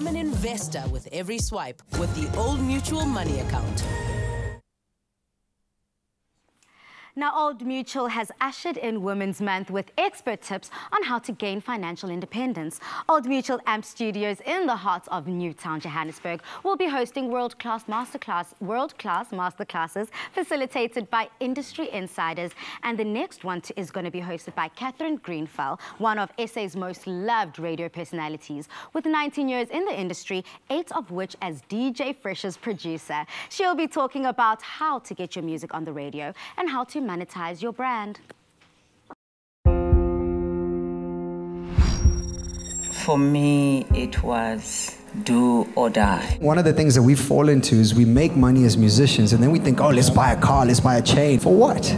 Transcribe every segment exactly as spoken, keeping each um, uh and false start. Become an investor with every swipe with the Old Mutual Money Account. Now, Old Mutual has ushered in Women's Month with expert tips on how to gain financial independence. Old Mutual A M P Studios in the heart of Newtown, Johannesburg, will be hosting world-class masterclass, world-class masterclasses facilitated by industry insiders. And the next one is going to be hosted by Catherine Grenfell, one of S A's most loved radio personalities. With nineteen years in the industry, eight of which as D J Fresh's producer, she'll be talking about how to get your music on the radio and how to monetize your brand. For me, it was do or die. One of the things that we fall into is we make money as musicians and then we think, oh, let's buy a car, let's buy a chain. For what?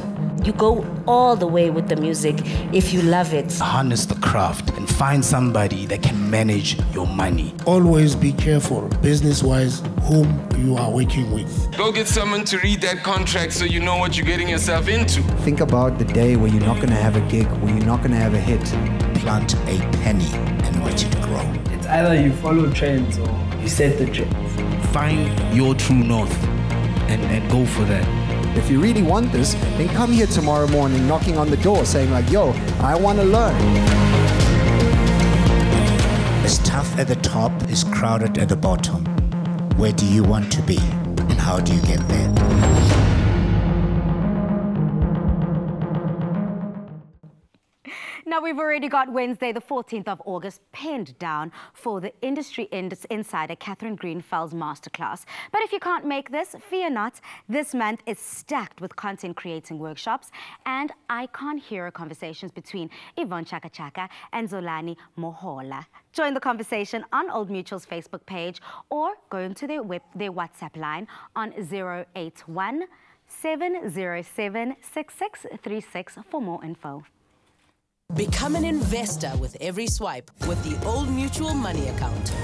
You go all the way with the music if you love it. Harness the craft and find somebody that can manage your money. Always be careful, business-wise, whom you are working with. Go get someone to read that contract so you know what you're getting yourself into. Think about the day where you're not going to have a gig, where you're not going to have a hit. Plant a penny and watch it grow. It's either you follow trends or you set the trends. Find your true north and, and go for that. If you really want this, then come here tomorrow morning knocking on the door saying like, yo, I want to learn. It's tough at the top, it's crowded at the bottom. Where do you want to be and how do you get there? Now, we've already got Wednesday, the fourteenth of August, pinned down for the industry insider Catherine Grenfell's masterclass. But if you can't make this, fear not. This month is stacked with content creating workshops and icon hero conversations between Yvonne Chakachaka and Zolani Mohola. Join the conversation on Old Mutual's Facebook page or go into their, web, their WhatsApp line on zero eight one, seven zero seven, six six three six for more info. Become an investor with every swipe with the Old Mutual Money Account.